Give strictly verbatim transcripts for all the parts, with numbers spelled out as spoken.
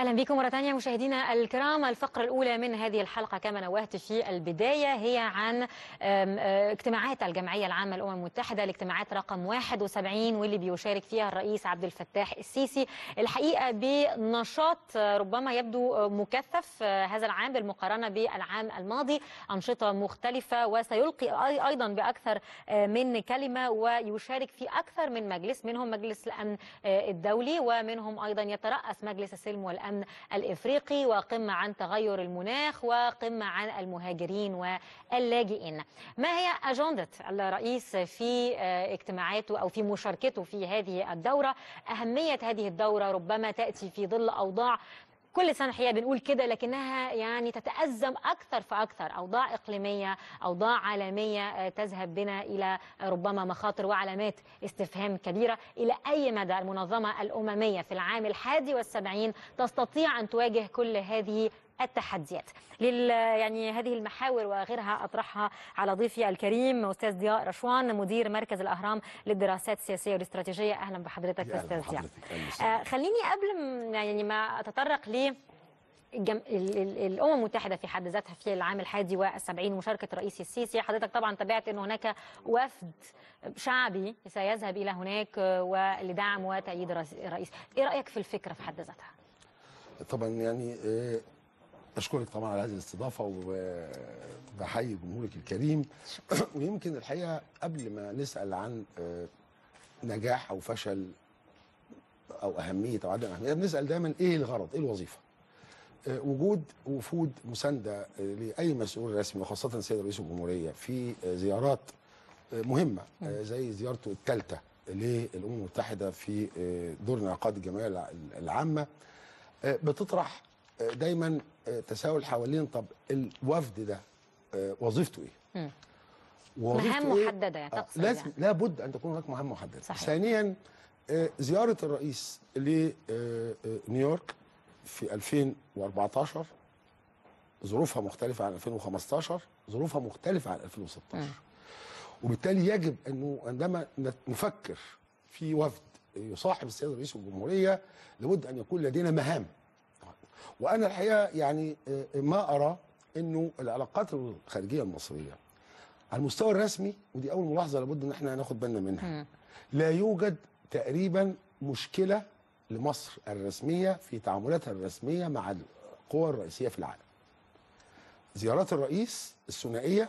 أهلا بكم مرة ثانية مشاهدينا الكرام. الفقرة الأولى من هذه الحلقة كما نوهت في البداية هي عن اجتماعات الجمعية العامة للأمم المتحدة، الاجتماعات رقم واحد وسبعين واللي بيشارك فيها الرئيس عبد الفتاح السيسي الحقيقة بنشاط ربما يبدو مكثف هذا العام بالمقارنة بالعام الماضي، أنشطة مختلفة وسيلقي أيضا بأكثر من كلمة ويشارك في أكثر من مجلس، منهم مجلس الأمن الدولي ومنهم أيضا يترأس مجلس السلم والأمن الإفريقي، وقمة عن تغير المناخ، وقمة عن المهاجرين واللاجئين. ما هي أجندة الرئيس في اجتماعاته أو في مشاركته في هذه الدورة؟ أهمية هذه الدورة ربما تأتي في ظل أوضاع كل سنة حقيقة بنقول كده لكنها يعني تتأزم أكثر فأكثر، أوضاع إقليمية، أوضاع عالمية تذهب بنا إلى ربما مخاطر وعلامات استفهام كبيرة. إلى أي مدى المنظمة الأممية في العام الحادي والسبعين تستطيع أن تواجه كل هذه التحديات؟ لل يعني هذه المحاور وغيرها اطرحها على ضيفي الكريم استاذ ضياء رشوان، مدير مركز الاهرام للدراسات السياسيه والاستراتيجيه. اهلا بحضرتك استاذ ضياء. آه خليني قبل يعني ما اتطرق ل الجم... الأمم المتحدة في حد ذاتها في العام الحادي والسبعين ومشاركة الرئيس السيسي، حضرتك طبعا تابعت أن هناك وفد شعبي سيذهب إلى هناك ولدعم وتأييد الرئيس، إيه رأيك في الفكرة في حد ذاتها؟ طبعا يعني إيه... أشكرك طبعا على هذه الاستضافة وبحيي جمهورك الكريم. ويمكن الحقيقة قبل ما نسأل عن نجاح أو فشل أو أهمية أو عدم أهمية، بنسأل دايما إيه الغرض؟ إيه الوظيفة؟ وجود وفود مساندة لأي مسؤول رسمي وخاصة سيد رئيس الجمهورية في زيارات مهمة زي زيارته الثالثة للأمم المتحدة في دور انعقاد الجمعية العامة بتطرح دايما تساؤل حوالين طب الوفد ده وظيفته ايه؟ مهام إيه؟ محدده يعني تقصد لازم يعني. لابد ان تكون هناك مهام محدده. صحيح. ثانيا زياره الرئيس لنيويورك في ألفين وأربعتاشر ظروفها مختلفه عن ألفين وخمستاشر، ظروفها مختلفه عن ألفين وستاشر. م. وبالتالي يجب انه عندما نفكر في وفد يصاحب السيد رئيس الجمهوريه لابد ان يكون لدينا مهام. وأنا الحقيقة يعني ما أرى أنه العلاقات الخارجية المصرية على المستوى الرسمي، ودي أول ملاحظة لابد أن احنا ناخد بالنا منها، لا يوجد تقريبا مشكلة لمصر الرسمية في تعاملاتها الرسمية مع القوى الرئيسية في العالم. زيارات الرئيس الثنائية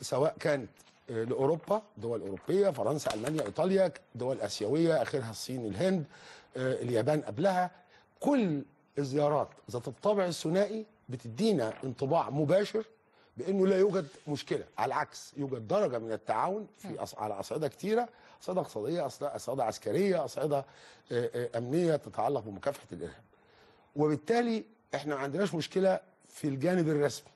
سواء كانت لأوروبا، دول أوروبية، فرنسا، ألمانيا، إيطاليا، دول آسيوية آخرها الصين، الهند، اليابان قبلها، كل الزيارات ذات الطابع الثنائي بتدينا انطباع مباشر بانه لا يوجد مشكله، على العكس يوجد درجه من التعاون في أص... على اصعده كثيره، اصعده اقتصاديه، اصعده عسكريه، اصعده امنيه تتعلق بمكافحه الارهاب. وبالتالي احنا ما عندناش مشكله في الجانب الرسمي.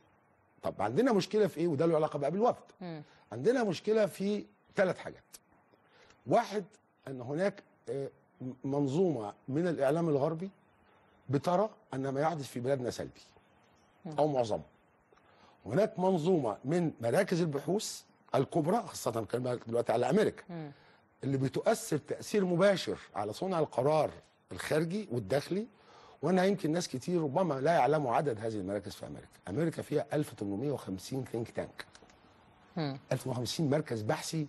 طب عندنا مشكله في ايه؟ وده له علاقه بقى بالوفد. عندنا مشكله في ثلاث حاجات. واحد، ان هناك منظومه من الاعلام الغربي بترى أن ما يحدث في بلادنا سلبي أو معظمه. هناك منظومة من مراكز البحوث الكبرى، خاصة بنتكلم دلوقتي على أمريكا، اللي بتؤثر تأثير مباشر على صنع القرار الخارجي والداخلي. وأنا يمكن ناس كتير ربما لا يعلموا عدد هذه المراكز في أمريكا. أمريكا فيها ألف وتمنمية وخمسين ثينك تانك، ألف وتمنمية وخمسين مركز بحثي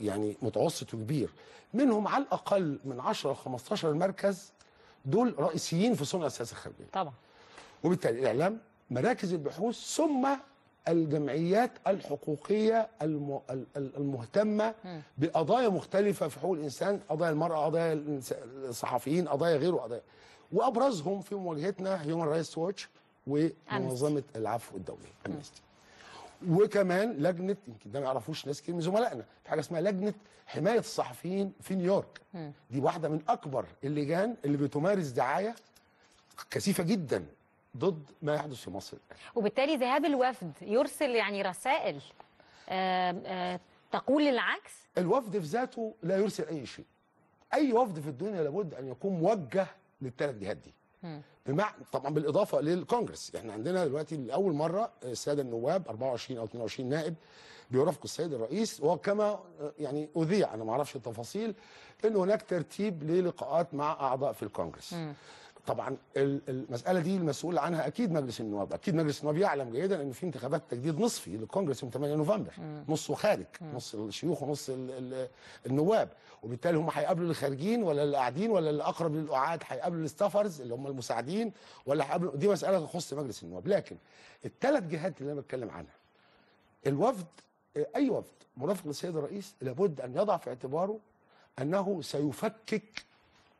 يعني متوسط وكبير، منهم على الأقل من عشرة لخمستاشر مركز دول رئيسيين في صنع السياسه الخارجيه. طبعا. وبالتالي الاعلام، مراكز البحوث، ثم الجمعيات الحقوقيه الم... المهتمه م. بقضايا مختلفه في حقوق الانسان، قضايا المراه، قضايا الصحفيين، قضايا غيره قضايا. وابرزهم في مواجهتنا هيومن رايتس واتش ومنظمه العفو الدوليه امنستي. وكمان لجنه، يمكن ده ما يعرفوش ناس كتير من زملائنا، في حاجه اسمها لجنه حمايه الصحفيين في نيويورك. م. دي واحده من اكبر اللجان اللي بتمارس دعايه كثيفه جدا ضد ما يحدث في مصر. وبالتالي ذهاب الوفد يرسل يعني رسائل آآ آآ تقول العكس. الوفد في ذاته لا يرسل اي شيء. اي وفد في الدنيا لابد ان يكون موجه للثلاث جهات دي. بمعنى طبعا بالاضافه للكونجرس، احنا عندنا دلوقتي لاول مره الساده النواب أربعة وعشرين أو اتنين وعشرين نائب بيرافقوا السيد الرئيس، وكما يعني اذيع انا ما اعرفش التفاصيل ان هناك ترتيب للقاءات مع اعضاء في الكونجرس. طبعا المساله دي المسؤول عنها اكيد مجلس النواب، اكيد مجلس النواب يعلم جيدا ان في انتخابات تجديد نصفي للكونجرس يوم ثمانية نوفمبر، نصه خارج، نص الشيوخ ونص النواب، وبالتالي هم هيقابلوا اللي خارجين ولا اللي قاعدين ولا اللي اقرب للقعاد، هيقابلوا الستافرز اللي هم المساعدين ولا هيقابلوا، دي مساله تخص مجلس النواب. لكن الثلاث جهات اللي انا بتكلم عنها، الوفد، اي وفد مرافق للسيد الرئيس لابد ان يضع في اعتباره انه سيفكك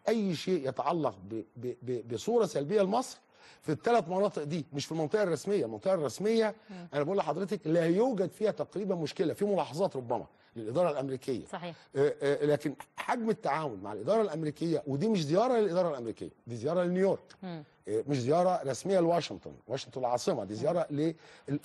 اي شيء يتعلق ب ب ب بصوره سلبيه لمصر في الثلاث مناطق دي، مش في المنطقه الرسميه. المنطقه الرسميه انا بقول لحضرتك لا يوجد فيها تقريبا مشكله، في ملاحظات ربما للاداره الامريكيه صحيح، آآ آآ لكن حجم التعاون مع الاداره الامريكيه، ودي مش زياره للاداره الامريكيه، دي زياره لنيويورك، مش زياره رسميه لواشنطن، واشنطن العاصمه، دي زياره للامم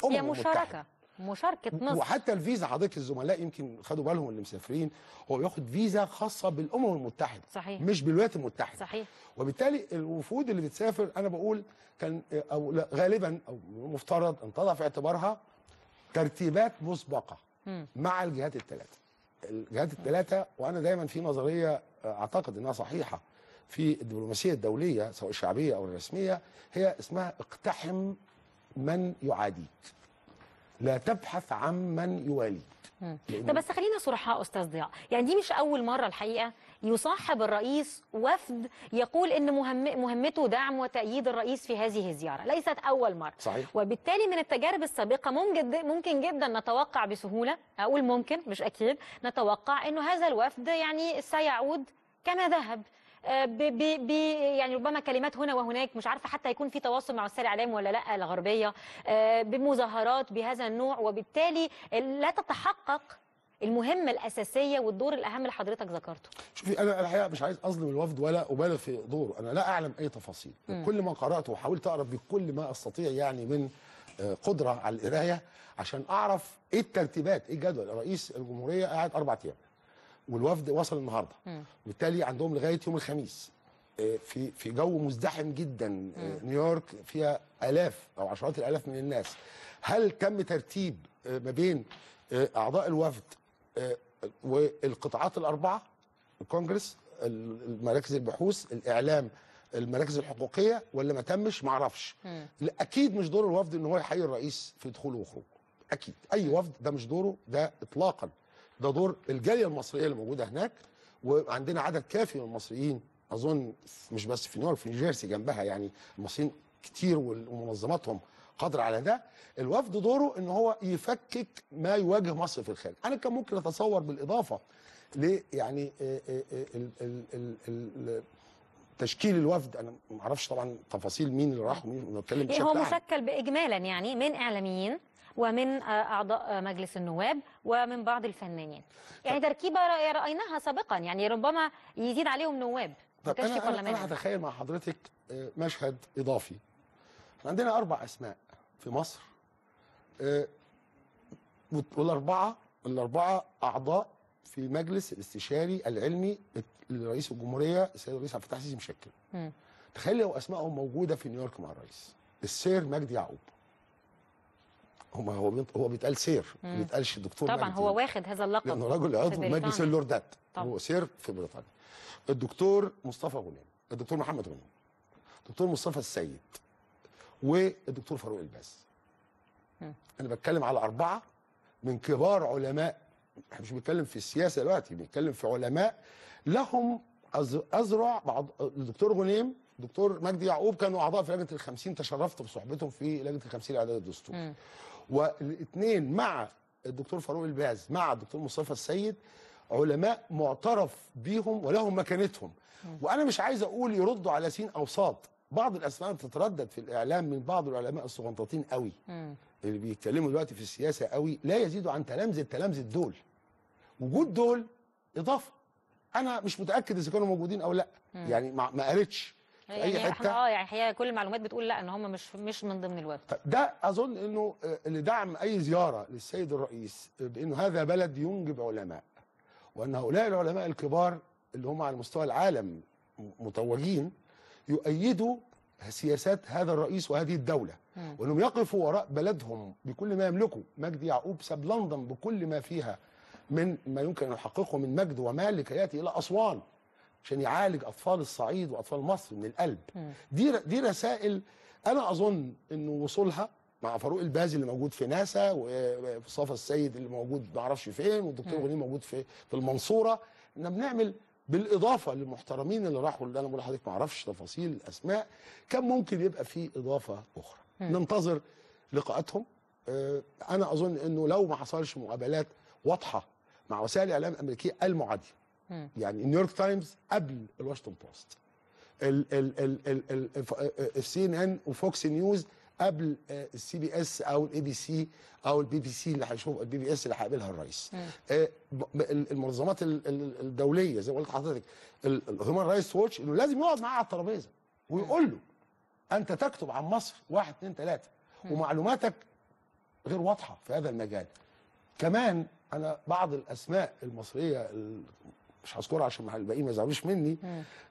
المتحده، هي مشاركه، مشاركه مصر. وحتى الفيزا حضرتك الزملاء يمكن خدوا بالهم اللي مسافرين، هو بياخد فيزا خاصه بالامم المتحده صحيح، مش بالولايات المتحده صحيح. وبالتالي الوفود اللي بتسافر انا بقول كان او لا غالبا او مفترض ان تضع في اعتبارها ترتيبات مسبقه م. مع الجهات الثلاثه. الجهات الثلاثه وانا دايما في نظريه اعتقد انها صحيحه في الدبلوماسيه الدوليه سواء الشعبيه او الرسميه، هي اسمها اقتحم من يعاديك، لا تبحث عن من يواليك. طب بس خلينا صرحاء استاذ ضياء، يعني دي مش اول مره الحقيقه يصاحب الرئيس وفد يقول ان مهم مهمته دعم وتأييد الرئيس في هذه الزياره، ليست اول مره صحيح. وبالتالي من التجارب السابقه ممكن ممكن جدا نتوقع بسهوله، اقول ممكن مش اكيد، نتوقع انه هذا الوفد يعني سيعود كما ذهب، ب ب ب يعني ربما كلمات هنا وهناك، مش عارفه حتى يكون في تواصل مع وسائل الاعلام ولا لا الغربيه، بمظاهرات بهذا النوع، وبالتالي لا تتحقق المهمه الاساسيه والدور الاهم اللي حضرتك ذكرته. شوفي انا الحقيقه مش عايز اظلم الوفد ولا ابالغ في دوره، انا لا اعلم اي تفاصيل، كل ما قراته وحاولت اقرا بكل ما استطيع يعني من قدره على القرايه عشان اعرف ايه الترتيبات، ايه الجدول. رئيس الجمهوريه قاعد اربع ايام والوفد وصل النهارده، وبالتالي عندهم لغايه يوم الخميس في في جو مزدحم جدا. مم. نيويورك فيها الاف او عشرات الالاف من الناس. هل تم ترتيب ما بين اعضاء الوفد والقطاعات الاربعه، الكونجرس، مراكز البحوث، الاعلام، المراكز الحقوقيه، ولا ما تمش؟ ما اعرفش. اكيد مش دور الوفد ان هو يحيي الرئيس في دخوله وخروجه، اكيد اي وفد ده مش دوره ده اطلاقا، ده دور الجاليه المصريه اللي موجوده هناك، وعندنا عدد كافي من المصريين اظن مش بس في نيويورك، في نيوجيرسي جنبها، يعني المصريين كتير ومنظماتهم قادره على ده. الوفد دوره ان هو يفكك ما يواجه مصر في الخارج. انا كان ممكن اتصور بالاضافه ل يعني تشكيل الوفد، انا ما اعرفش طبعا تفاصيل مين اللي راح ومين، بنتكلم بشكل عام هو مشكل باجمالا يعني من اعلاميين ومن أعضاء مجلس النواب ومن بعض الفنانين، يعني تركيبة رأيناها سابقا، يعني ربما يزيد عليهم نواب. طب أنا, أنا, أنا هتخيل مع حضرتك مشهد إضافي. عندنا أربع أسماء في مصر، والأربعة الأربعة أعضاء في مجلس الاستشاري العلمي لرئيس الجمهورية السيد الرئيس عبد الفتاح السيسي مشكل. تخيل لو أسمائهم موجودة في نيويورك مع الرئيس. السير مجدي يعقوب، هو هو بيتقال سير، ما بيتقالش دكتور طبعا مجدي، هو واخد هذا اللقب لانه راجل عضو مجلس اللوردات، هو سير في بريطانيا. الدكتور مصطفى غنيم، الدكتور محمد غنيم، الدكتور مصطفى السيد، والدكتور فاروق الباز. مم. انا بتكلم على اربعه من كبار علماء، مش بنتكلم في السياسه دلوقتي، بنتكلم في علماء لهم أزرع. بعض الدكتور غنيم، الدكتور مجدي يعقوب كانوا اعضاء في لجنه الخمسين، تشرفت بصحبتهم في لجنه الخمسين لاعداد الدستور. مم. والاثنين مع الدكتور فاروق الباز مع الدكتور مصطفى السيد علماء معترف بيهم ولهم مكانتهم. وانا مش عايز اقول يردوا على سين او صاد، بعض الاسماء بتتردد في الاعلام من بعض العلماء الصغنطاطين قوي اللي بيتكلموا دلوقتي في السياسه قوي، لا يزيدوا عن تلامذه تلامذه دول. وجود دول اضافه، انا مش متاكد اذا كانوا موجودين او لا، يعني ما قريتش في اي يعني حته اه يعني هي كل المعلومات بتقول لا ان هم مش مش من ضمن الوفد ده. اظن انه لدعم اي زياره للسيد الرئيس بانه هذا بلد ينجب علماء، وان هؤلاء العلماء الكبار اللي هم على مستوى العالم متوجين يؤيدوا سياسات هذا الرئيس وهذه الدوله، وانهم يقفوا وراء بلدهم بكل ما يملكوا. مجدي يعقوب ساب لندن بكل ما فيها من ما يمكن ان يحققه من مجد ومال لكي ياتي الى اسوان عشان يعالج اطفال الصعيد واطفال مصر من القلب. دي دي رسائل انا اظن انه وصولها مع فاروق الباز اللي موجود في ناسا، ومصطفى السيد اللي موجود ما اعرفش فين، والدكتور غنيم موجود في في المنصوره. احنا بنعمل بالاضافه للمحترمين اللي راحوا، اللي انا بقول لحضرتك ما اعرفش تفاصيل الاسماء، كان ممكن يبقى في اضافه اخرى. ننتظر لقاءاتهم. انا اظن انه لو ما حصلش مقابلات واضحه مع وسائل الاعلام الامريكيه المعاديه، يعني نيويورك تايمز قبل الواشنطن بوست، السي ان ان وفوكس نيوز قبل السي بي اس او الايه بي سي او البي بي سي اللي هيشوف البي بي اس اللي هيقابلها الرئيس، المنظمات الدوليه زي ما قلت لحضرتك هيومن رايتس واتش، انه لازم يقعد معاه على الترابيزه ويقول له انت تكتب عن مصر واحد اثنين ثلاثه ومعلوماتك غير واضحه في هذا المجال. كمان انا بعض الاسماء المصريه مش هذكرها عشان الباقيين ما يزعلوش مني،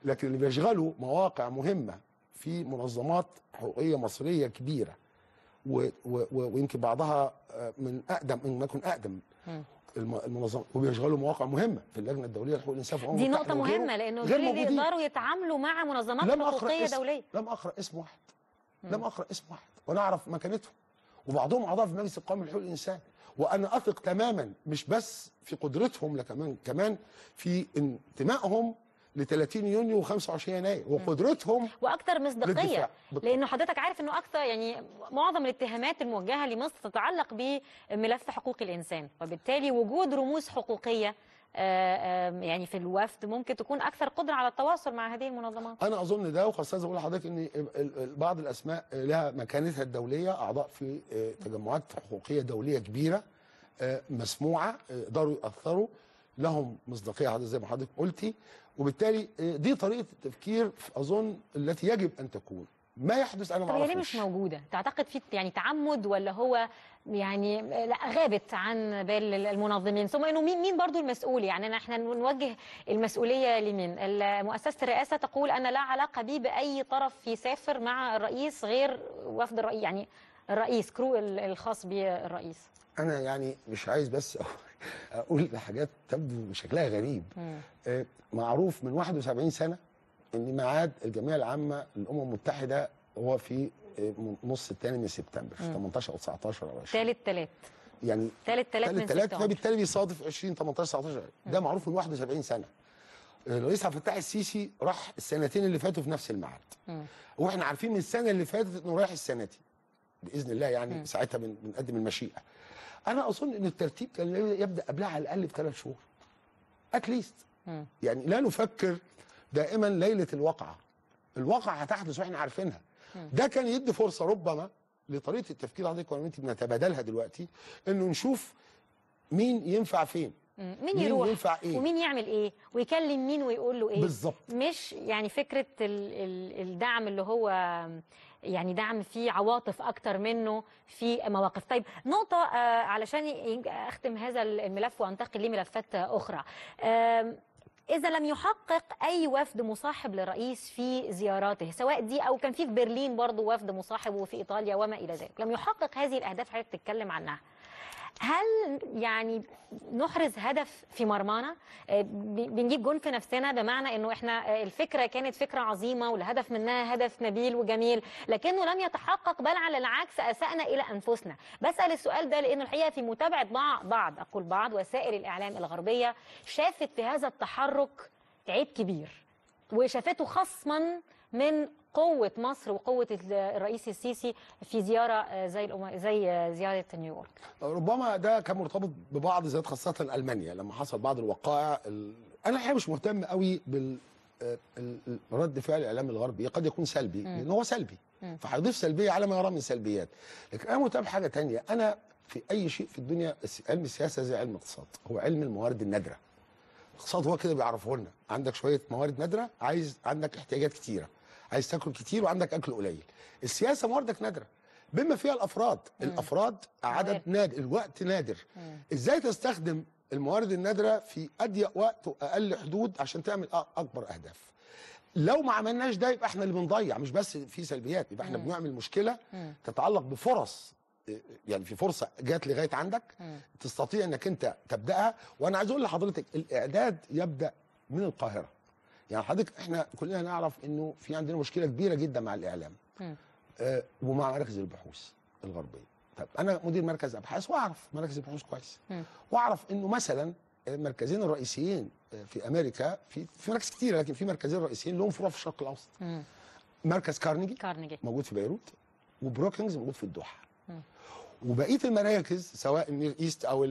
لكن اللي بيشغلوا مواقع مهمه في منظمات حقوقيه مصريه كبيره و و ويمكن بعضها من اقدم ان ما يكون اقدم المنظمات، وبيشغلوا مواقع مهمه في اللجنه الدوليه لحقوق الانسان في الامم المتحده. دي نقطه مهمه لانه دول يقدروا يتعاملوا مع منظمات حقوقيه دوليه. لم اقرا اسم واحد، لم اقرا اسم واحد وانا اعرف مكانتهم، وبعضهم اعضاء في مجلس القومي لحقوق الانسان، وانا اثق تماما مش بس في قدرتهم، لكمان كمان في انتمائهم ل ثلاثين يونيو و خمسة وعشرين يناير وقدرتهم واكثر مصداقيه، لانه حضرتك عارف انه اكثر يعني معظم الاتهامات الموجهه لمصر تتعلق بملف حقوق الانسان، وبالتالي وجود رموز حقوقيه يعني في الوفد ممكن تكون اكثر قدره على التواصل مع هذه المنظمات. انا اظن ده، وخاصه زي ما بقول لحضرتك ان بعض الاسماء لها مكانتها الدوليه، اعضاء في تجمعات حقوقيه دوليه كبيره مسموعه، يقدروا ياثروا، لهم مصداقيه زي ما حضرتك قلتي، وبالتالي دي طريقه التفكير اظن التي يجب ان تكون. ما يحدث انا ما اعرفش. طب هي ليه مش موجوده؟ تعتقد في يعني تعمد، ولا هو يعني لا غابت عن بال المنظمين؟ ثم انه مين مين برضه المسؤول؟ يعني احنا نوجه المسؤوليه لمين؟ مؤسسه الرئاسه تقول انا لا علاقه بي باي طرف يسافر مع الرئيس غير وفد الرئيس، يعني الرئيس كرو الخاص بالرئيس. انا يعني مش عايز بس اقول حاجات تبدو شكلها غريب. آه معروف من واحد وسبعين سنة ان ميعاد الجمعيه العامه للامم المتحده هو في نص الثاني من سبتمبر، في تمنتاشر او تسعتاشر او عشرين، ثالث ثلاث، يعني ثالث ثلاث من سبتمبر، فبالتالي بيصادف عشرين تمنتاشر تسعتاشر. ده معروف من واحد وسبعين سنة. الرئيس عبد الفتاح السيسي راح السنتين اللي فاتوا في نفس الميعاد، واحنا عارفين من السنه اللي فاتت انه رايح السنه دي باذن الله، يعني م. ساعتها بنقدم المشيئه. انا اظن ان الترتيب كان يبدا قبلها على الاقل بثلاث شهور اتليست، يعني لا نفكر دائما ليله الواقعه، الواقعه هتحدث واحنا عارفينها. ده كان يدي فرصه ربما لطريقه التفكير حضرتك وانا وانت بنتبادلها دلوقتي، انه نشوف مين ينفع فين، مين, مين يروح ينفع إيه؟ ومين يعمل ايه، ويكلم مين ويقول له ايه بالظبط. مش يعني فكره الدعم اللي هو يعني دعم فيه عواطف اكتر منه في مواقف. طيب نقطه آه علشان اختم هذا الملف وانتقل لملفات اخرى. آه إذا لم يحقق أي وفد مصاحب للرئيس في زياراته، سواء دي أو كان في في برلين برضه وفد مصاحب وفي إيطاليا وما إلى ذلك، لم يحقق هذه الأهداف حضرتك بتتكلم عنها، هل يعني نحرز هدف في مرمانا؟ بنجيب جون في نفسنا، بمعنى أنه إحنا الفكرة كانت فكرة عظيمة والهدف منها هدف نبيل وجميل لكنه لم يتحقق، بل على العكس أسأنا إلى أنفسنا. بسأل السؤال ده لأنه الحقيقة في متابعة بعض أقول بعض وسائل الإعلام الغربية شافت في هذا التحرك عيب كبير، وشافته خصما من قوة مصر وقوة الرئيس السيسي في زيارة زي زي زيارة نيويورك. ربما ده كان مرتبط ببعض زيارات، خاصة ألمانيا لما حصل بعض الوقائع. أنا الحقيقة مش مهتم قوي بالرد فعل الإعلام الغربي، قد يكون سلبي لأن هو سلبي فهيضيف سلبية على ما يرى من سلبيات، لكن أنا مهتم بحاجة تانية. أنا في أي شيء في الدنيا، علم السياسة زي علم الاقتصاد، هو علم الموارد النادرة. الاقتصاد هو كده بيعرفه لنا، عندك شوية موارد نادرة، عايز عندك احتياجات كتيرة، عايز تاكل كتير وعندك اكل قليل. السياسه مواردك نادره بما فيها الافراد، مم. الافراد عدد نادر، الوقت نادر. مم. ازاي تستخدم الموارد النادره في اضيق وقت واقل حدود عشان تعمل اكبر اهداف؟ لو ما عملناش ده يبقى احنا اللي بنضيع، مش بس في سلبيات، يبقى احنا مم. بنعمل مشكله مم. تتعلق بفرص، يعني في فرصه جات لغايه عندك مم. تستطيع انك انت تبداها. وانا عايز اقول لحضرتك الاعداد يبدا من القاهره. يعني حضرتك احنا كلنا نعرف انه في عندنا مشكله كبيره جدا مع الاعلام آه ومع مراكز البحوث الغربيه. طب انا مدير مركز ابحاث واعرف مراكز البحوث كويس واعرف انه مثلا المركزين الرئيسيين في امريكا في في مراكز كتيره، لكن في مركزين رئيسيين لهم فروع في الشرق الاوسط. مم. مركز كارنيجي, كارنيجي موجود في بيروت وبروكينجز موجود في الدوحه. مم. وبقيه المراكز سواء النير ايست او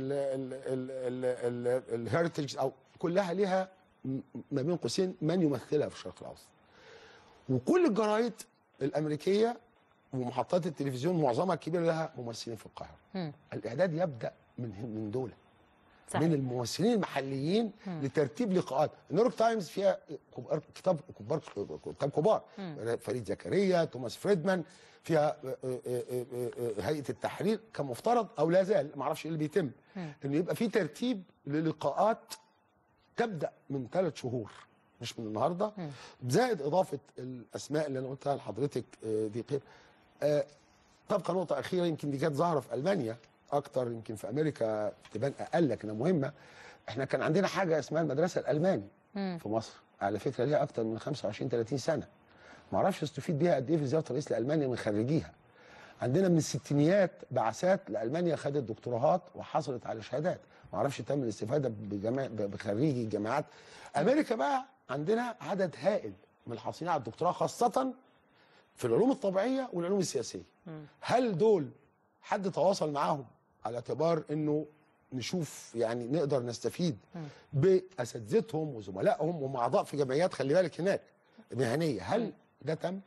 الهيرتج او كلها لها ما بين قوسين من يمثلها في الشرق الاوسط. وكل الجرايد الامريكيه ومحطات التلفزيون معظمها الكبيره لها ممثلين في القاهره. مم. الاعداد يبدا من من دوله. صحيح. من الممثلين المحليين مم. لترتيب لقاءات. نيويورك تايمز فيها كبار كتاب كبار كتاب كبار مم. فريد زكريا، توماس فريدمان، فيها هيئه التحرير. كان مفترض او لا زال ما اعرفش ايه اللي بيتم انه يبقى في ترتيب للقاءات تبدا من ثلاث شهور مش من النهارده، زائد اضافه الاسماء اللي انا قلتها لحضرتك دي. غير تبقى نقطه اخيره يمكن دي كانت ظاهره في المانيا اكتر، يمكن في امريكا تبان اقل لكنها مهمه. احنا كان عندنا حاجه اسمها المدرسه الالماني مم. في مصر، على فكره ليها اكتر من خمسة وعشرين ثلاثين سنه. ما اعرفش استفيد بيها قد ايه في زياره الرئيس لالمانيا من خريجيها. عندنا من الستينيات بعثات لالمانيا خدت دكتوراهات وحصلت على شهادات، ما اعرفش تم الاستفاده بجماع بخريجي الجامعات. امريكا بقى عندنا عدد هائل من الحاصلين على الدكتوراه خاصه في العلوم الطبيعيه والعلوم السياسيه. مم. هل دول حد تواصل معاهم على اعتبار انه نشوف يعني نقدر نستفيد باساتذتهم وزملائهم ومعضاء في جمعيات خلي بالك هناك مهنيه؟ هل ده تم؟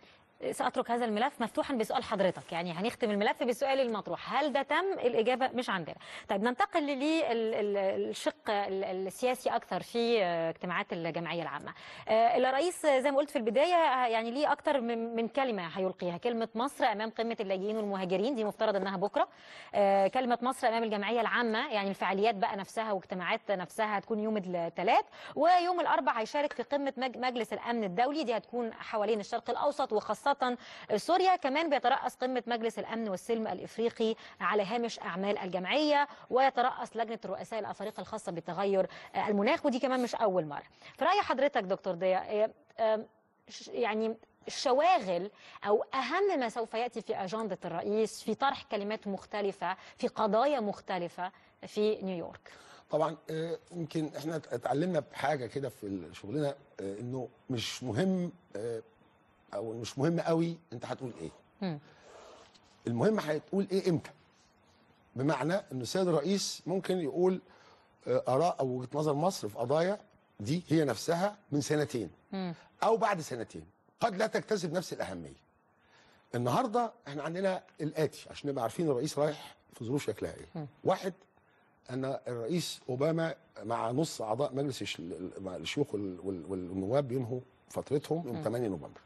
سأترك هذا الملف مفتوحا بسؤال حضرتك، يعني هنختم الملف بالسؤال المطروح، هل ده تم؟ الإجابة مش عندنا. طيب ننتقل للشق السياسي أكثر في اجتماعات الجمعية العامة. الرئيس زي ما قلت في البداية يعني ليه أكثر من كلمة هيلقيها، كلمة مصر أمام قمة اللاجئين والمهاجرين دي مفترض أنها بكرة، كلمة مصر أمام الجمعية العامة، يعني الفعاليات بقى نفسها واجتماعات نفسها هتكون يوم الثلاث، ويوم الأربع هيشارك في قمة مجلس الأمن الدولي دي هتكون حوالين الشرق الأوسط وخاصة سوريا. كمان بيترأس قمة مجلس الأمن والسلم الإفريقي على هامش أعمال الجمعية، ويترأس لجنة الرؤساء الأفارقة الخاصة بالتغير المناخ، ودي كمان مش أول مرة. في رأي حضرتك دكتور ضياء يعني الشواغل أو أهم ما سوف يأتي في أجندة الرئيس في طرح كلمات مختلفة في قضايا مختلفة في نيويورك؟ طبعا يمكن احنا اتعلمنا بحاجة كده في شغلنا إنه مش مهم او مش مهم قوي انت هتقول ايه. مم. المهم هتقول ايه امتى. بمعنى ان السيد الرئيس ممكن يقول اراء او وجهه نظر مصر في قضايا دي هي نفسها من سنتين مم. او بعد سنتين قد لا تكتسب نفس الاهميه. النهارده احنا عندنا الاتي عشان نبقى عارفين الرئيس رايح في ظروف شكلها ايه. مم. واحد ان الرئيس اوباما مع نص اعضاء مجلس الشيوخ والنواب بينهوا فترتهم يوم ثمانية نوفمبر.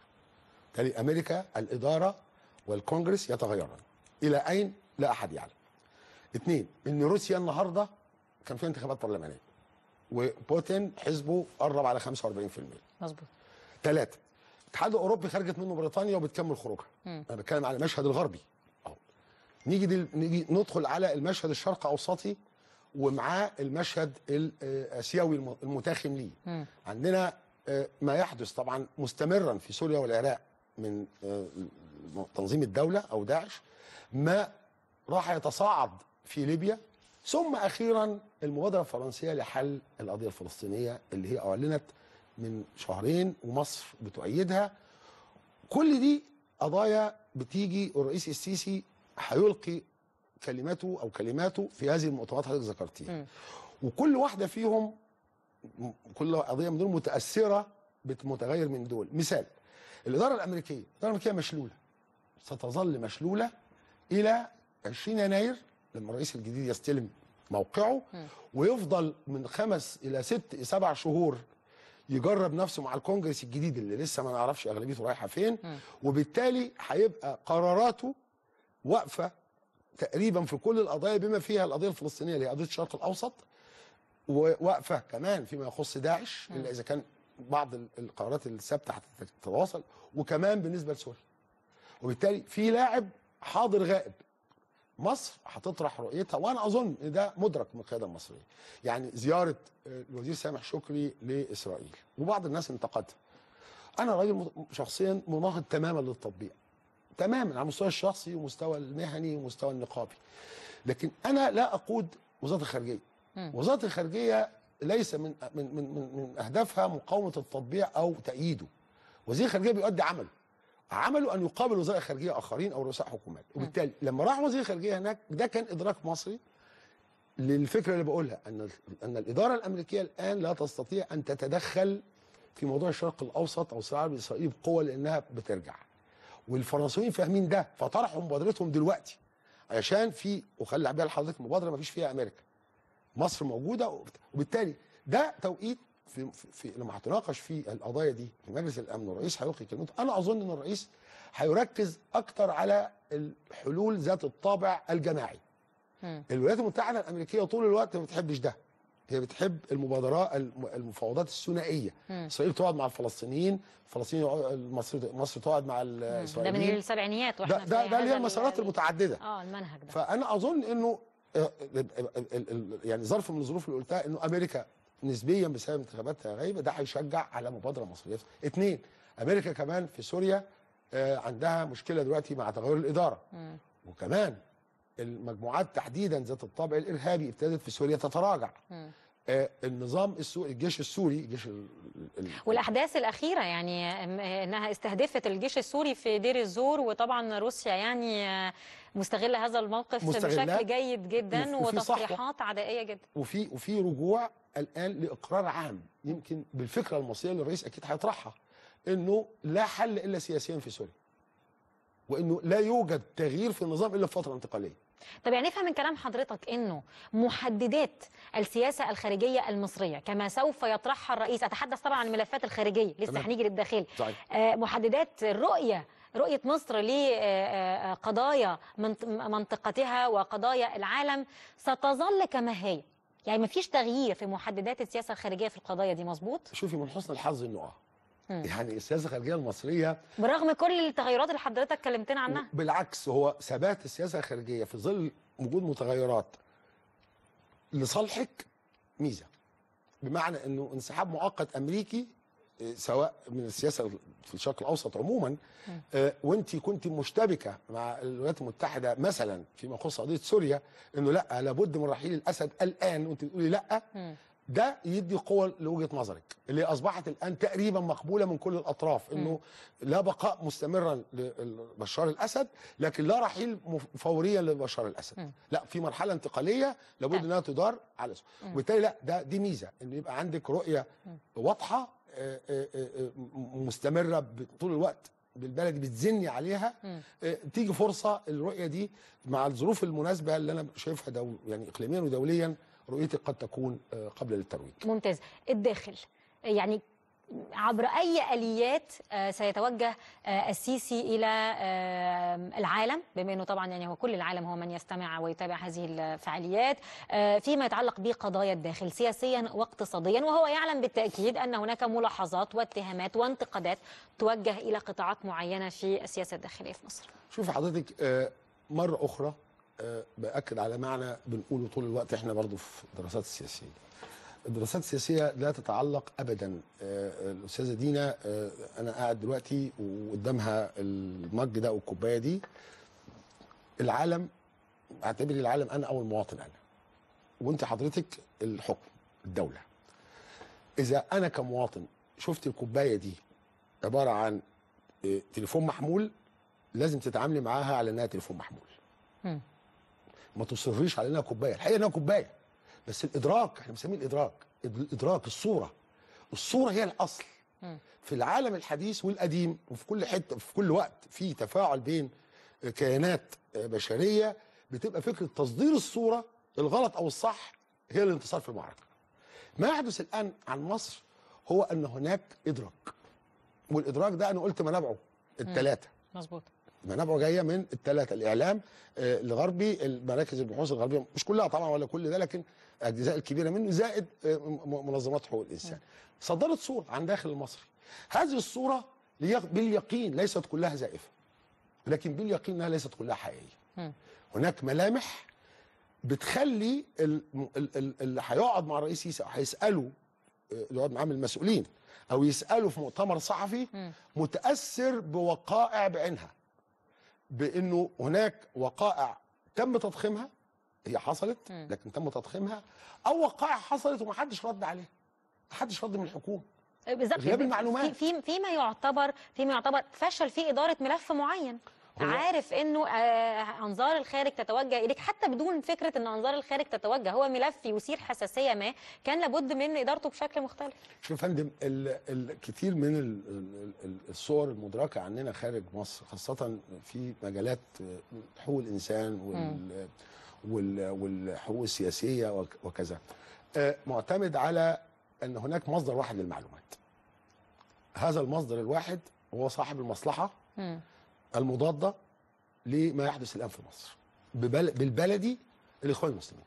بالتالي امريكا الاداره والكونجرس يتغيران الى اين لا احد يعلم. اثنين ان روسيا النهارده كان فيها انتخابات برلمانيه وبوتين حزبه قرب على خمسة وأربعين بالمئة مظبوط. ثلاثه الاتحاد الاوروبي خرجت منه بريطانيا وبتكمل خروجها. مم. انا بتكلم على المشهد الغربي اهو. نيجي دل... نيجي ندخل على المشهد الشرق اوسطي ومعاه المشهد الاسيوي المتاخم ليه. عندنا ما يحدث طبعا مستمرا في سوريا والعراق من تنظيم الدولة أو داعش، ما راح يتصاعد في ليبيا، ثم أخيرا المبادرة الفرنسية لحل القضية الفلسطينية اللي هي أعلنت من شهرين ومصر بتؤيدها. كل دي قضايا بتيجي الرئيس السيسي هيلقي كلمته أو كلماته في هذه المؤتمرات حضرتك ذكرتيها، وكل واحدة فيهم كل قضية من دول متأثرة بمتغير من دول. مثال الإدارة الأمريكية، الإدارة الأمريكية مشلولة، ستظل مشلولة إلى عشرين يناير لما الرئيس الجديد يستلم موقعه، ويفضل من خمس إلى ست سبع شهور يجرب نفسه مع الكونجرس الجديد اللي لسه ما نعرفش أغلبيته رايحة فين، وبالتالي هيبقى قراراته واقفة تقريبا في كل القضايا بما فيها القضية الفلسطينية اللي هي قضية الشرق الأوسط، وواقفة كمان فيما يخص داعش إلا إذا كان بعض القرارات الثابته هتتواصل، وكمان بالنسبه لسوريا. وبالتالي في لاعب حاضر غائب مصر هتطرح رؤيتها، وانا اظن ده مدرك من القياده المصريه. يعني زياره الوزير سامح شكري لاسرائيل وبعض الناس انتقدها. انا راجل شخصيا مناهض تماما للتطبيق، تماما على المستوى الشخصي ومستوى المهني ومستوى النقابي. لكن انا لا اقود وزاره الخارجيه. وزاره الخارجيه ليس من من من من اهدافها مقاومه التطبيع او تأييده. وزير الخارجيه بيؤدي عمله. عمله ان يقابل وزراء خارجيه اخرين او رؤساء حكومات، وبالتالي لما راح وزير الخارجيه هناك ده كان ادراك مصري للفكره اللي بقولها، ان ان الاداره الامريكيه الان لا تستطيع ان تتدخل في موضوع الشرق الاوسط او الصراع الاسرائيلي بقوه لانها بترجع. والفرنسيين فاهمين ده فطرحوا مبادرتهم دلوقتي. علشان في وخلي بال حضرتك مبادره ما فيش فيها امريكا. مصر موجوده، وبالتالي ده توقيت في, في لما هتناقش في القضايا دي في مجلس الامن والرئيس هيلقي كلمته. انا اظن ان الرئيس هيركز اكتر على الحلول ذات الطابع الجماعي. م. الولايات المتحده الامريكيه طول الوقت ما بتحبش ده، هي بتحب المبادرات المفاوضات الثنائيه، اسرائيل تقعد مع الفلسطينيين، الفلسطينيين المصري مصر تقعد مع الاسرائيليين. ده من السبعينيات واحنا ده ده, ده اللي هي المسارات المتعدده. اه المنهج ده. فانا اظن انه يعني ظرف من الظروف اللي قلتها انه امريكا نسبيا بسبب انتخاباتها غايبه، ده هيشجع على مبادره مصريه. اثنين، امريكا كمان في سوريا عندها مشكله دلوقتي مع تغير الاداره. م. وكمان المجموعات تحديدا ذات الطابع الارهابي ابتدت في سوريا تتراجع. م. النظام السوري، الجيش السوري، الجيش ال... والاحداث الاخيره يعني انها استهدفت الجيش السوري في دير الزور، وطبعا روسيا يعني مستغله هذا الموقف بشكل جيد جدا وتصريحات عدائيه جدا. وفي وفي رجوع الان لاقرار عام يمكن بالفكره المصريه اللي الرئيس اكيد هيطرحها، انه لا حل الا سياسيا في سوريا، وانه لا يوجد تغيير في النظام الا في فتره انتقاليه. طب يعني نفهم من كلام حضرتك انه محددات السياسه الخارجيه المصريه كما سوف يطرحها الرئيس، اتحدث طبعا عن الملفات الخارجيه لسه هنيجي للداخلي، آه محددات الرؤيه، رؤيه مصر لقضايا منطقتها وقضايا العالم ستظل كما هي، يعني ما فيش تغيير في محددات السياسه الخارجيه في القضايا دي، مظبوط؟ شوفي من حسن الحظ انه اه يعني السياسه الخارجيه المصريه برغم كل التغيرات اللي حضرتك كلمتنا عنها بالعكس هو ثبات السياسه الخارجيه في ظل وجود متغيرات لصالحك ميزه، بمعنى انه انسحاب مؤقت امريكي سواء من السياسه في الشرق الاوسط عموما وانت كنت مشتبكه مع الولايات المتحده مثلا فيما يخص قضيه سوريا، انه لا لابد من رحيل الاسد الان وانت بتقولي لا، ده يدي قوة لوجهة نظرك اللي أصبحت الآن تقريبا مقبولة من كل الأطراف، إنه لا بقاء مستمرا لبشار الأسد لكن لا رحيل فوريا لبشار الأسد. م. لا في مرحلة انتقالية لابد أنها تدار على سوء، وبالتالي لا ده دي ميزة إن يبقى عندك رؤية واضحة مستمرة طول الوقت بالبلد بتزني عليها. اه تيجي فرصة الرؤية دي مع الظروف المناسبة اللي أنا شايفها دو يعني إقليميا ودوليا رؤيتك قد تكون قبل للترويج. ممتاز. الداخل يعني عبر أي آليات سيتوجه السيسي إلى العالم، بما أنه طبعا يعني هو كل العالم هو من يستمع ويتابع هذه الفعاليات، فيما يتعلق بقضايا الداخل سياسيا واقتصاديا، وهو يعلم بالتأكيد أن هناك ملاحظات واتهامات وانتقادات توجه إلى قطاعات معينة في السياسة الداخلية في مصر. شوف حضرتك مرة أخرى بأكد على معنى بنقوله طول الوقت احنا برضو في الدراسات السياسية. الدراسات السياسية لا تتعلق أبدا. الأستاذة دينا أنا قاعد دلوقتي وقدامها المج ده والكوباية دي. العالم اعتبري العالم أنا أو المواطن أنا. وأنت حضرتك الحكم الدولة. إذا أنا كمواطن شفت الكوباية دي عبارة عن تليفون محمول لازم تتعاملي معاها على إنها تليفون محمول. م. ما تصريش على انها كوبايه، الحقيقه انها كوبايه. بس الادراك احنا بنسميه الادراك، الادراك الصوره. الصوره هي الاصل. م. في العالم الحديث والقديم وفي كل حته في كل وقت في تفاعل بين كيانات بشريه بتبقى فكره تصدير الصوره الغلط او الصح هي الانتصار في المعركه. ما يحدث الان عن مصر هو ان هناك ادراك. والادراك ده انا قلت منابعه الثلاثه. مظبوط. منابعه جايه من الثلاثه، الاعلام الغربي، المراكز البحوث الغربيه مش كلها طبعا ولا كل ده لكن الاجزاء الكبيره منه، زائد منظمات حقوق الانسان. صدرت صوره عن داخل المصري. هذه الصوره باليقين ليست كلها زائفه. لكن باليقين انها ليست كلها حقيقيه. هناك ملامح بتخلي اللي هيقعد مع الرئيس السيسي او هيساله يقعد معاه المسؤولين او يساله في مؤتمر صحفي متاثر بوقائع بعينها، بانه هناك وقائع تم تضخيمها، هي حصلت لكن تم تضخيمها، او وقائع حصلت ومحدش رد عليها، محدش رد من الحكومه، غياب المعلومات في فيما يعتبر فيما يعتبر فشل في اداره ملف معين. عارف انه آه انظار الخارج تتوجه اليك حتى بدون فكره ان انظار الخارج تتوجه، هو ملف يثير حساسيه ما كان لابد من ادارته بشكل مختلف. شوف يا فندم، الكثير من ال ال الصور المدركه عننا خارج مصر خاصه في مجالات حقوق الانسان وال وال والحقوق السياسيه وكذا آه معتمد على ان هناك مصدر واحد للمعلومات. هذا المصدر الواحد هو صاحب المصلحه م. المضادة لما يحدث الآن في مصر بالبلدي الإخوان المسلمين،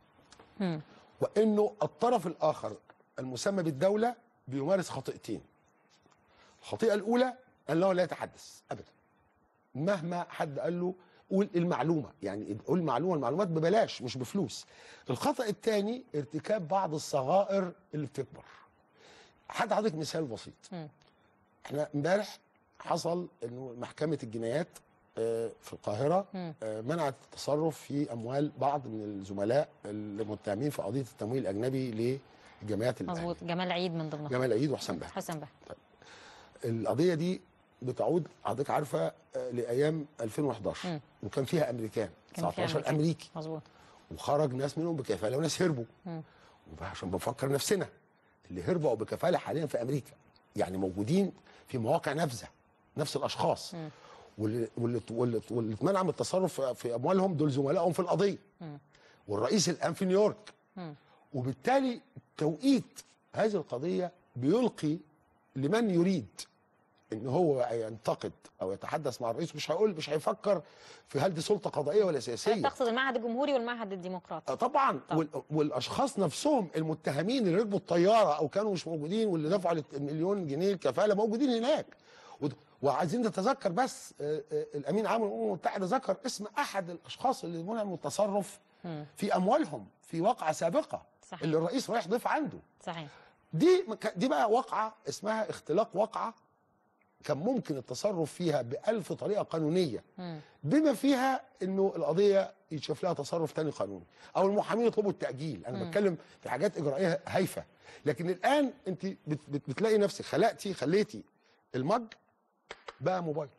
م. وإنه الطرف الآخر المسمى بالدولة بيمارس خطيئتين. الخطيئة الأولى أنه لا يتحدث أبدا مهما حد قال له قول المعلومة، يعني قول المعلومة، المعلومات ببلاش مش بفلوس. الخطأ الثاني ارتكاب بعض الصغائر اللي بتكبر. حد حضرتك مثال بسيط، م. احنا امبارح حصل انه محكمه الجنايات في القاهره منعت التصرف في اموال بعض من الزملاء المتهمين في قضيه التمويل الاجنبي للجمعيات الاهليه. مظبوط، جمال عيد من ضمنهم، جمال عيد وحسن بها حسن بها طيب. القضيه دي بتعود حضرتك عارفه لايام ألفين وأحد عشر م. وكان فيها امريكان، تسعتاشر امريكي، مظبوط، وخرج ناس منهم بكفاله وناس هربوا، عشان بنفكر نفسنا اللي هربوا او بكفاله حاليا في امريكا يعني موجودين في مواقع نافذه نفس الاشخاص، م. واللي واللي اتمنع من التصرف في اموالهم دول زملائهم في القضيه، م. والرئيس الان في نيويورك، م. وبالتالي توقيت هذه القضيه بيلقي لمن يريد ان هو ينتقد او يتحدث مع الرئيس، مش هيقول مش هيفكر في هل دي سلطه قضائيه ولا سياسيه. تقصد المعهد الجمهوري والمعهد الديمقراطي طبعا, طبعاً. والاشخاص نفسهم المتهمين اللي ركبوا الطياره او كانوا مش موجودين واللي دفعوا المليون جنيه الكفاله موجودين هناك. وعايزين نتذكر بس الامين عام الامم المتحده ذكر اسم احد الاشخاص اللي منع من التصرف في اموالهم في واقعه سابقه، صحيح. اللي الرئيس رايح ضيف عنده، صحيح. دي دي بقى واقعه اسمها اختلاق واقعه كان ممكن التصرف فيها بألف طريقه قانونيه، م. بما فيها انه القضيه يتشاف لها تصرف ثاني قانوني او المحامين يطلبوا التاجيل. انا م. بتكلم في حاجات اجرائيه هايفه، لكن الان انت بت بتلاقي نفسك خلقتي خليتي المج بقى موبايل،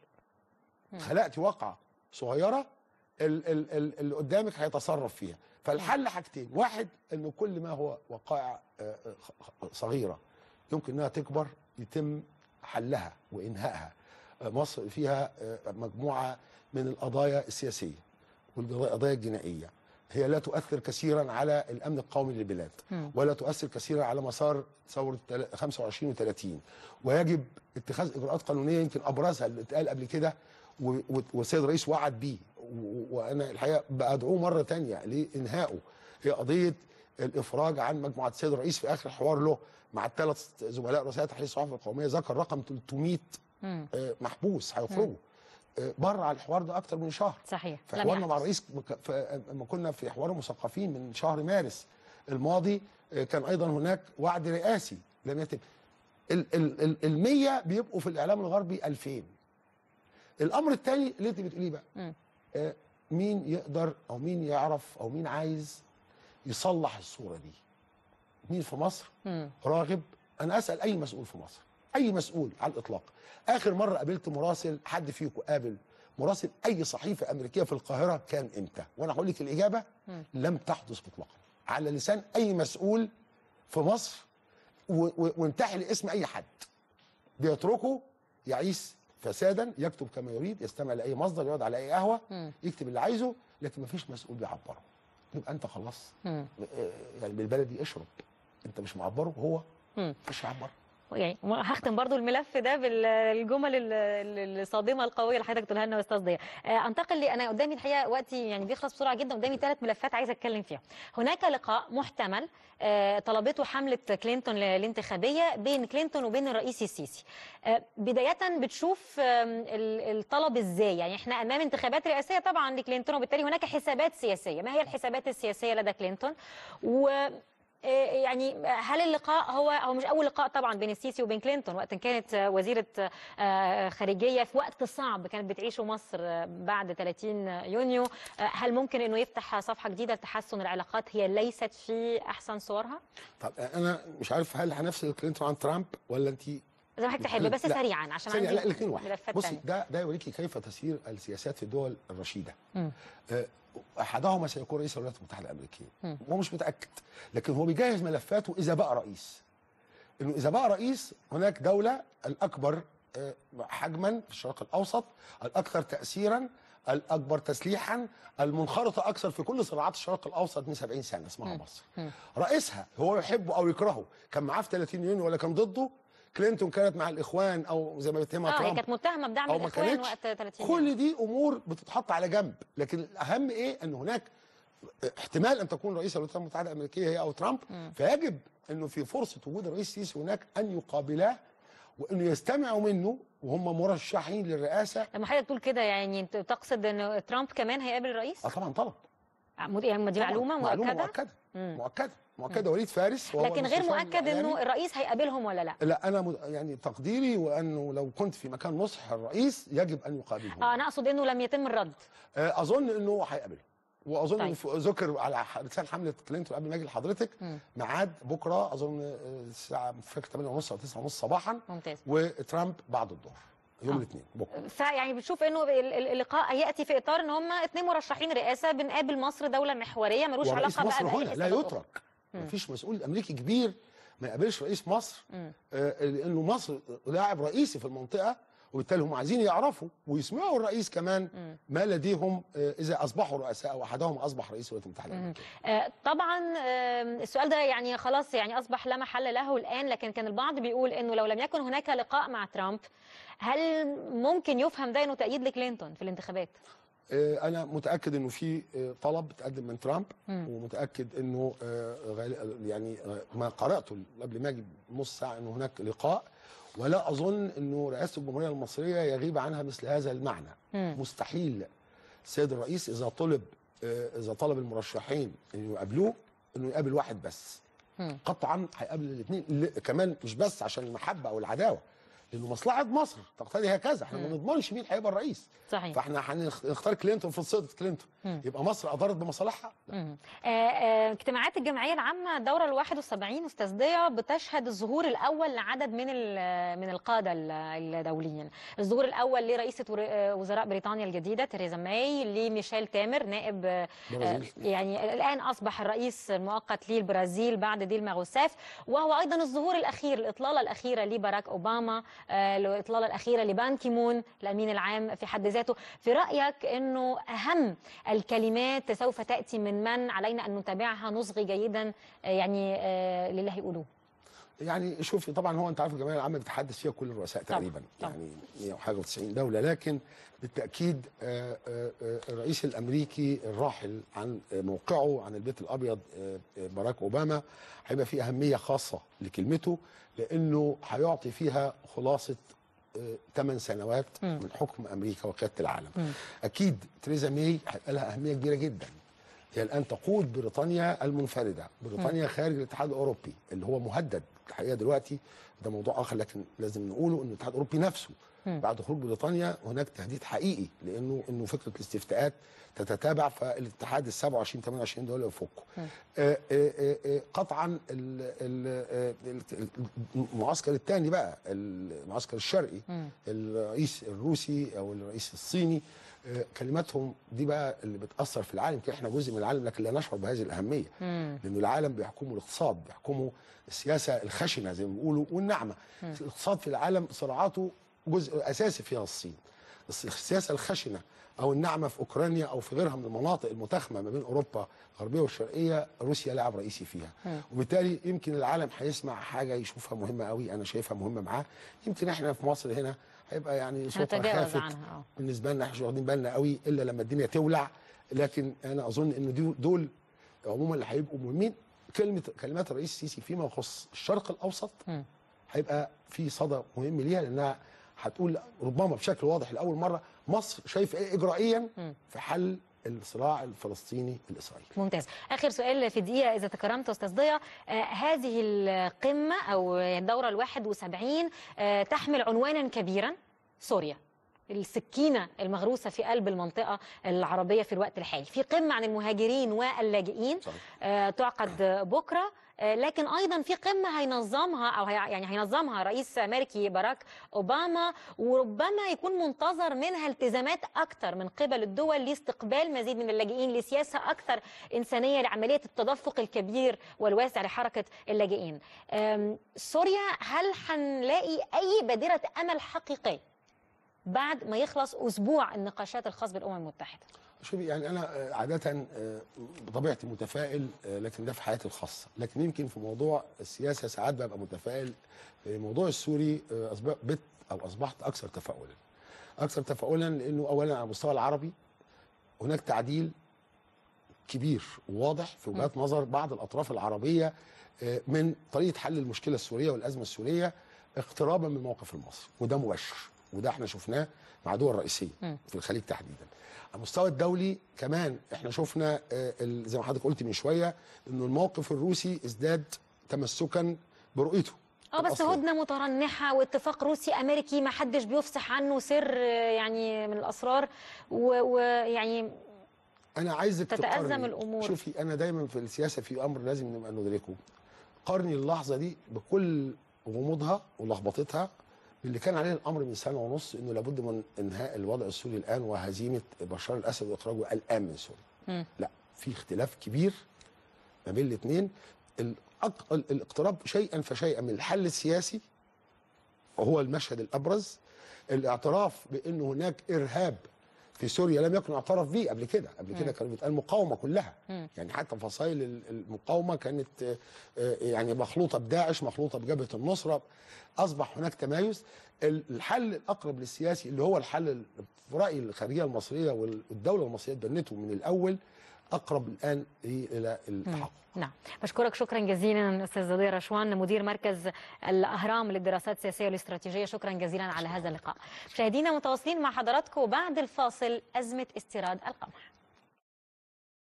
خلقتي واقعه صغيره اللي قدامك هيتصرف فيها. فالحل حاجتين، واحد انه كل ما هو وقائع صغيره يمكن انها تكبر يتم حلها وانهائها. مصر فيها مجموعه من القضايا السياسيه والقضايا الجنائيه، هي لا تؤثر كثيرا على الامن القومي للبلاد ولا تؤثر كثيرا على مسار ثوره خمسة وعشرين وثلاثين، ويجب اتخاذ اجراءات قانونيه يمكن ابرزها اللي اتقال قبل كده والسيد الرئيس وعد بيه، وانا الحقيقه بدعوه مره ثانيه لانهائه، هي قضيه الافراج عن مجموعه. السيد الرئيس في اخر حوار له مع الثلاث زملاء رؤساء تحرير الصحافه القوميه ذكر رقم ثلاثمائة محبوس هيخرجوا بره على الحوار ده اكتر من شهر، صحيح. فحوارنا مع الرئيس لما كنا في حوار المثقفين من شهر مارس الماضي كان ايضا هناك وعد رئاسي لم يتم. ال مية بيبقوا في الاعلام الغربي ألفين. الامر الثاني اللي انت بتقوليه بقى، مين يقدر او مين يعرف او مين عايز يصلح الصوره دي؟ مين في مصر م. راغب؟ انا اسال اي مسؤول في مصر، اي مسؤول على الاطلاق. اخر مره قابلت مراسل، حد فيكم قابل مراسل اي صحيفه امريكيه في القاهره كان امتى؟ وانا هقول لك الاجابه، م. لم تحدث مطلقا على لسان اي مسؤول في مصر، وانتحل اسم اي حد بيتركه يعيش فسادا، يكتب كما يريد، يستمع لاي مصدر، يقعد على اي قهوه، م. يكتب اللي عايزه، لكن ما فيش مسؤول بيعبره. يبقى انت خلاص يعني بالبلدي اشرب، انت مش معبره، هو مش هيعبره. يعني هختم برضو الملف ده بالجمل الصادمه القويه اللي حضرتك تقولها لنا يا استاذ ضياء. انتقل لي انا قدامي الحقيقه وقتي يعني بيخلص بسرعه جدا، قدامي ثلاث ملفات عايزه اتكلم فيهم. هناك لقاء محتمل طلبته حمله كلينتون الانتخابيه بين كلينتون وبين الرئيس السيسي. بدايه بتشوف الطلب ازاي؟ يعني احنا امام انتخابات رئاسيه طبعا لكلينتون، وبالتالي هناك حسابات سياسيه. ما هي الحسابات السياسيه لدى كلينتون؟ و يعني هل اللقاء هو هو مش اول لقاء طبعا بين السيسي وبين كلينتون، وقت كانت وزيره خارجيه في وقت صعب كانت بتعيشه مصر بعد ثلاثين يونيو، هل ممكن انه يفتح صفحه جديده لتحسن العلاقات هي ليست في احسن صورها؟ طب انا مش عارف هل هنفصل كلينتون عن ترامب ولا انت زي ما حضرتك تحب، بس لا. سريعا عشان سريع. عندي لا الاثنين واحد. بصي ده ده يوريكي كيف تسير السياسات في الدول الرشيده. م. احدهما سيكون رئيس الولايات المتحده الامريكيه، هو مش متاكد، لكن هو بيجهز ملفاته اذا بقى رئيس. انه اذا بقى رئيس هناك دوله الاكبر حجما في الشرق الاوسط، الاكثر تاثيرا، الاكبر تسليحا، المنخرطه اكثر في كل صراعات الشرق الاوسط من سبعين سنه اسمها مصر. رئيسها هو يحبه او يكرهه، كان معاه في ثلاثين يونيو ولا كان ضده. كلينتون كانت مع الاخوان او زي ما بيتهمها ترامب، اه هي كانت متهمه بدعم الاخوان وقت ثلاثين. كل دي امور بتتحط على جنب، لكن الاهم ايه؟ ان هناك احتمال ان تكون رئيس الولايات المتحده الامريكيه هي او ترامب، م. فيجب انه في فرصه وجود الرئيس السيسي هناك ان يقابلاه وانه يستمعوا منه وهم مرشحين للرئاسه. لما حضرتك تقول كده يعني انت تقصد ان ترامب كمان هيقابل الرئيس؟ اه طبعا طبعا. يعني دي معلومه مؤكده؟ معلومه مؤكده مؤكده. مؤكد وليد فارس، لكن غير مؤكد انه الرئيس هيقابلهم ولا لا؟ لا انا يعني تقديري وانه لو كنت في مكان مصح الرئيس يجب ان يقابلهم. اه انا اقصد انه لم يتم الرد. آه اظن انه هيقابله، واظن طيب. انه ذكر على رساله حمله كلينتون قبل ما اجي لحضرتك ميعاد بكره اظن الساعه مش فاكر ثمانية ونص او تسعة ونص صباحا. ممتاز. وترامب بعد الظهر يوم الاثنين بكره. فيعني بنشوف انه اللقاء هياتي في اطار ان هم اثنين مرشحين رئاسه، بنقابل مصر دوله محوريه ملوش علاقه بقى مصر هنا لا يترك. مفيش مسؤول امريكي كبير ما يقابلش رئيس مصر، آه لانه مصر لاعب رئيسي في المنطقه، وبالتالي هم عايزين يعرفوا ويسمعوا الرئيس كمان ما لديهم اذا اصبحوا رؤساء او احدهم اصبح رئيس الولايات المتحده الامريكيه. طبعا السؤال ده يعني خلاص يعني اصبح لا محل له الان، لكن كان البعض بيقول انه لو لم يكن هناك لقاء مع ترامب هل ممكن يفهم ده انه تأييد لكلينتون في الانتخابات؟ أنا متأكد إنه في طلب اتقدم من ترامب، م. ومتأكد إنه يعني ما قرأته قبل ما أجي نص ساعة إنه هناك لقاء، ولا أظن إنه رئاسة الجمهورية المصرية يغيب عنها مثل هذا المعنى، م. مستحيل السيد الرئيس إذا طلب إذا طلب المرشحين إنه يقابلوه إنه يقابل واحد بس، م. قطعًا هيقابل الاثنين كمان، مش بس عشان المحبة أو العداوة، لأنه مصلحة مصر تقتضي هكذا، احنا ما نضمنش مين هيبقى الرئيس. صحيح. فاحنا هنختار كلينتون في صيدة كلينتون، مم. يبقى مصر أضرت بمصالحها؟ لا. آه آه اجتماعات الجمعية العامة الدورة الواحد وسبعين أستاذ ضياء بتشهد الظهور الأول لعدد من من القادة الدوليين، الظهور الأول لرئيسة وزراء بريطانيا الجديدة تيريزا ماي، لميشيل تامر نائب آه يعني الآن أصبح الرئيس المؤقت للبرازيل بعد ديلما روسيف، وهو أيضا الظهور الأخير الإطلالة الأخيرة لباراك أوباما، الإطلالة الأخيرة لبان كيمون الأمين العام في حد ذاته. في رأيك أنه أهم الكلمات سوف تأتي من من علينا أن نتابعها نصغي جيدا يعني للي هيقولوه؟ يعني شوفي طبعا هو أنت عارف الجمعية العامة بتتحدث فيها كل الرؤساء تقريبا، يعني مئة وتسعين دولة، لكن بالتأكيد الرئيس الأمريكي الراحل عن موقعه عن البيت الأبيض باراك أوباما هيبقى فيه أهمية خاصة لكلمته، لأنه هيعطي فيها خلاصة ثمان سنوات من حكم أمريكا وقيادة العالم. م. أكيد تريزا ماي هيبقى لها أهمية كبيرة جدا، هي الآن تقود بريطانيا المنفردة، بريطانيا خارج الاتحاد الأوروبي اللي هو مهدد الحقيقة دلوقتي، ده موضوع آخر لكن لازم نقوله، إن الاتحاد الأوروبي نفسه بعد خروج بريطانيا هناك تهديد حقيقي، لأنه إنه فكرة الاستفتاءات تتتابع، فالاتحاد ال سبعة وعشرين ثمانية وعشرين دولة وفوقه. قطعا المعسكر الثاني بقى المعسكر الشرقي، الرئيس الروسي أو الرئيس الصيني، كلماتهم دي بقى اللي بتأثر في العالم، كده احنا جزء من العالم لكن لا نشعر بهذه الأهمية، مم. لأنه العالم بيحكمه الاقتصاد، بيحكمه السياسة الخشنة زي ما بيقولوا والنعمة. مم. الاقتصاد في العالم صراعاته جزء أساسي فيها الصين، السياسه الخشنه او الناعمه في اوكرانيا او في غيرها من المناطق المتاخمه ما بين اوروبا الغربيه والشرقيه روسيا لاعب رئيسي فيها، وبالتالي يمكن العالم هيسمع حاجه يشوفها مهمه قوي، انا شايفها مهمه معاه. يمكن احنا في مصر هنا هيبقى يعني صوتنا خافت عنها. بالنسبه لنا احنا مش واخدين بالنا قوي الا لما الدنيا تولع، لكن انا اظن ان دول عموما اللي هيبقوا مهمين. كلمه كلمات الرئيس السيسي فيما يخص الشرق الاوسط هيبقى في صدى مهم ليها، لانها هتقول ربما بشكل واضح لاول مره مصر شايف ايه اجرائيا في حل الصراع الفلسطيني الاسرائيلي. ممتاز. اخر سؤال في دقيقه اذا تكرمت استاذ ضياء، آه هذه القمه او الدوره الواحد وسبعين آه تحمل عنوانا كبيرا، سوريا، السكينه المغروسه في قلب المنطقه العربيه في الوقت الحالي. في قمه عن المهاجرين واللاجئين آه تعقد بكره، لكن ايضا في قمه هينظمها او يعني هينظمها رئيس امريكي باراك اوباما، وربما يكون منتظر منها التزامات اكثر من قبل الدول لاستقبال مزيد من اللاجئين، لسياسه اكثر انسانيه لعمليه التدفق الكبير والواسع لحركه اللاجئين. سوريا، هل هنلاقي اي بادره امل حقيقيه بعد ما يخلص اسبوع النقاشات الخاص بالامم المتحده؟ شوفي يعني أنا عادة بطبيعتي متفائل، لكن ده في حياتي الخاصة، لكن يمكن في موضوع السياسة ساعات ببقى متفائل. الموضوع السوري أصبحت أو أصبحت أكثر تفاؤلا، أكثر تفاؤلا لأنه أولا على المستوى العربي هناك تعديل كبير وواضح في وجهات نظر بعض الأطراف العربية من طريقة حل المشكلة السورية والأزمة السورية اقترابا من الموقف المصري، وده مبشر، وده احنا شفناه مع دول رئيسية في الخليج تحديدا. على المستوى الدولي كمان احنا شفنا زي ما حضرتك قلت من شويه انه الموقف الروسي ازداد تمسكا برؤيته. اه بس هدنه مترنحه واتفاق روسي امريكي ما حدش بيفسح عنه سر يعني من الاسرار، ويعني انا عايزك تتأزم الامور. شوفي انا دايما في السياسه في امر لازم نبقى ندركه، قارني اللحظه دي بكل غموضها ولخبطتها اللي كان عليه الامر من سنه ونص، انه لابد من انهاء الوضع السوري الان وهزيمه بشار الاسد واخراجه الان من سوريا. لا، في اختلاف كبير ما بين الاثنين. الاقتراب شيئا فشيئا من الحل السياسي وهو المشهد الابرز، الاعتراف بان هناك ارهاب في سوريا لم يكن اعترف به قبل كده، قبل كده كانت بتقال المقاومه كلها، يعني حتى فصائل المقاومه كانت يعني مخلوطه بداعش، مخلوطه بجبهه النصره، اصبح هناك تمايز. الحل الاقرب للسياسي اللي هو الحل في رايي الخارجيه المصريه والدوله المصريه اتبنته من الاول اقرب الان الى التحقق. نعم، بشكرك شكرا جزيلا استاذ ضياء رشوان مدير مركز الاهرام للدراسات السياسيه والاستراتيجيه، شكرا جزيلا على هذا اللقاء. مشاهدينا متواصلين مع حضراتكم بعد الفاصل ازمه استيراد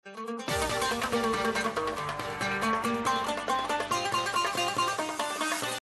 القمح.